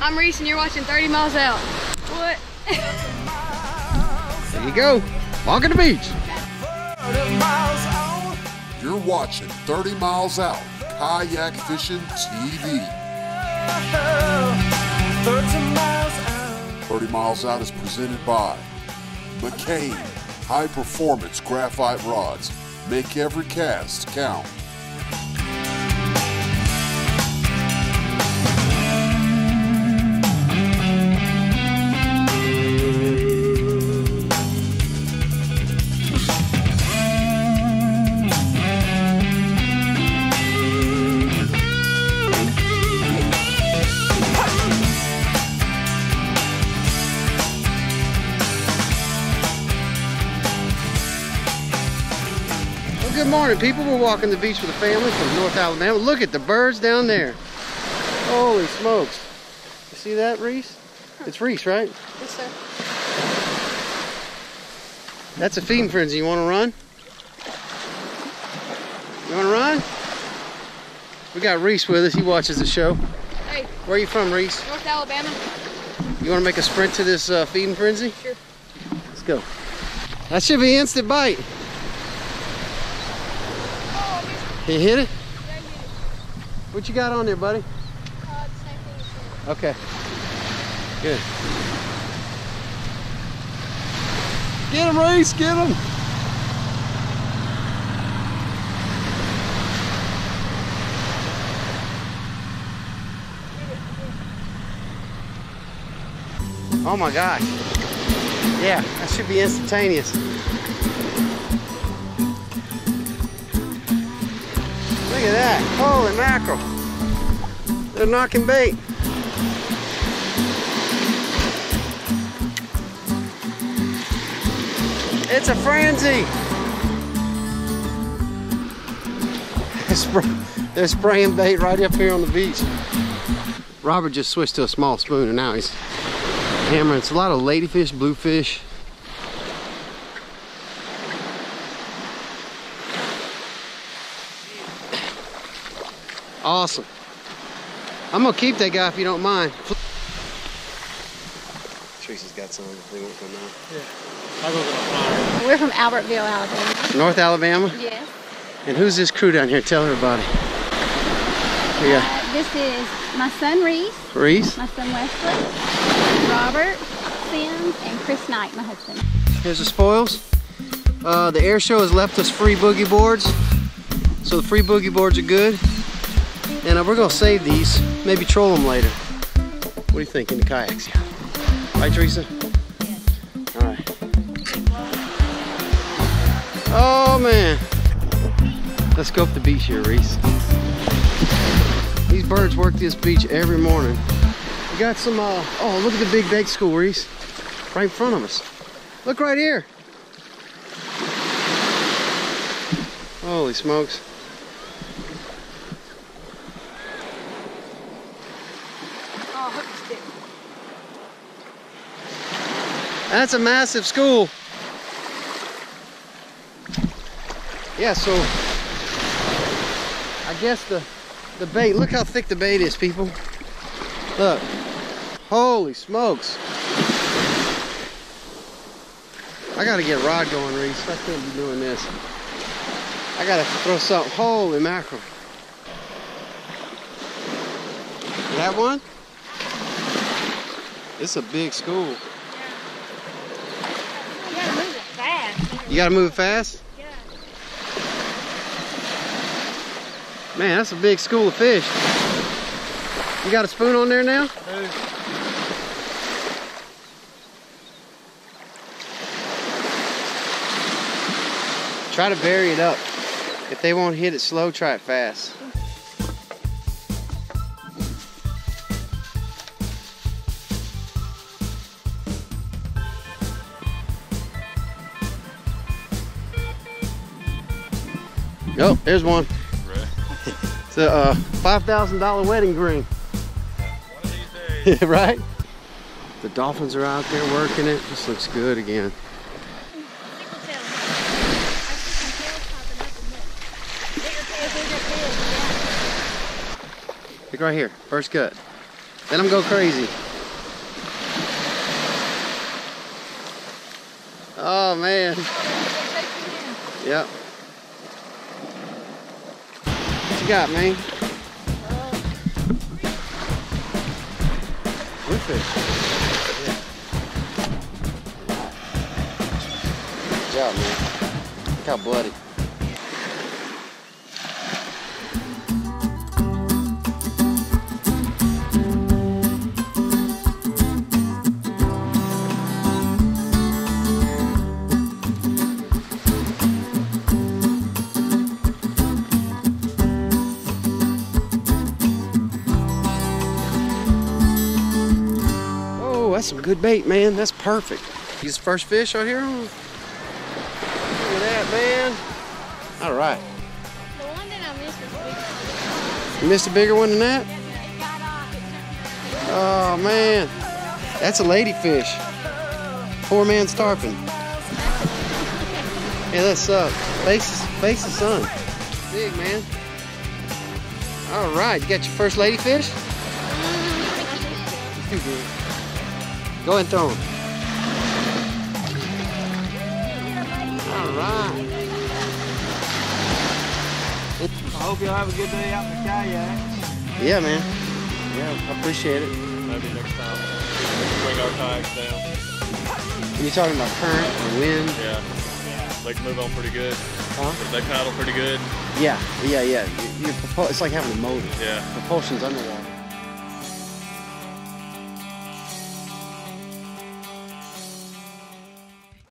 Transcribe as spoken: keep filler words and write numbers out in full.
I'm Reese and you're watching thirty miles out. What? There you go. Walking the beach. You're watching thirty miles out, Kayak Fishing T V. thirty miles out. thirty miles out is presented by McCain High Performance Graphite Rods. Make every cast count. Good morning, people. We're walking the beach with a family from North Alabama. Look at the birds down there. Holy smokes. You see that, Reese? It's Reese, right? Yes, sir. That's a feeding frenzy. You want to run? You want to run? We got Reese with us. He watches the show. Hey. Where are you from, Reese? North Alabama. You want to make a sprint to this uh, feeding frenzy? Sure. Let's go. That should be an instant bite. He hit it? Yeah, I hit it. What you got on there, buddy? Uh, the same thing. Okay. Good. Get him, Reese! Get him! Oh my gosh. Yeah, that should be instantaneous. Look at that, holy mackerel. They're knocking bait. It's a frenzy. They're spraying bait right up here on the beach. Robert just switched to a small spoon and now he's hammering. It's a lot of ladyfish, bluefish. Awesome. I'm gonna keep that guy if you don't mind. Teresa's got some if we won't come out. Yeah. I'll go get a We're from Albertville, Alabama. North Alabama? Yeah. And who's this crew down here? Tell everybody. Yeah. Uh, this is my son Reese. Reese. My son Wesley. Robert Sims and Chris Knight, my husband. Here's the spoils. Uh, the air show has left us free boogie boards. So the free boogie boards are good. And we're gonna save these, maybe troll them later. What do you think in the kayaks? Right, Teresa? Yeah. All right. Oh man. Let's go up the beach here, Reese. These birds work this beach every morning. We got some, uh, oh, look at the big bait school, Reese. Right in front of us. Look right here. Holy smokes. That's a massive school. Yeah, so I guess the, the bait, look how thick the bait is, people. Look, holy smokes. I gotta get a rod going, Reese. I couldn't be doing this. I gotta throw something, holy mackerel. That one? It's a big school. You gotta move fast? Yeah. Man, that's a big school of fish. You got a spoon on there now? Hey. Try to bury it up. If they won't hit it slow, try it fast. Oh, there's one. Right. It's a uh, five thousand dollar wedding ring. One of these days. Right? The dolphins are out there working it. This looks good again. Look right here. First cut. Let them go crazy. Oh man. Yep. What you got, man? Bluefish. Yeah. Good job, man. Look how bloody. That's some good bait, man. That's perfect. He's the first fish right here. Look at that, man. All right. The one that I missed was bigger. You missed a bigger one than that? Oh, man. That's a ladyfish. Poor man's tarpon. Yeah, that sucks. Face, face the sun. Big, man. All right. You got your first ladyfish? Too good. Go ahead and throw him. All right. I hope y'all have a good day out in the kayak. Yeah, man. Yeah, I appreciate it. Maybe next time we'll bring our kayaks down. You talking about current and wind? Yeah. They can move on pretty good. Huh? They paddle pretty good. Yeah, yeah, yeah. Your, your, it's like having a motor. Yeah. Propulsion's underwater.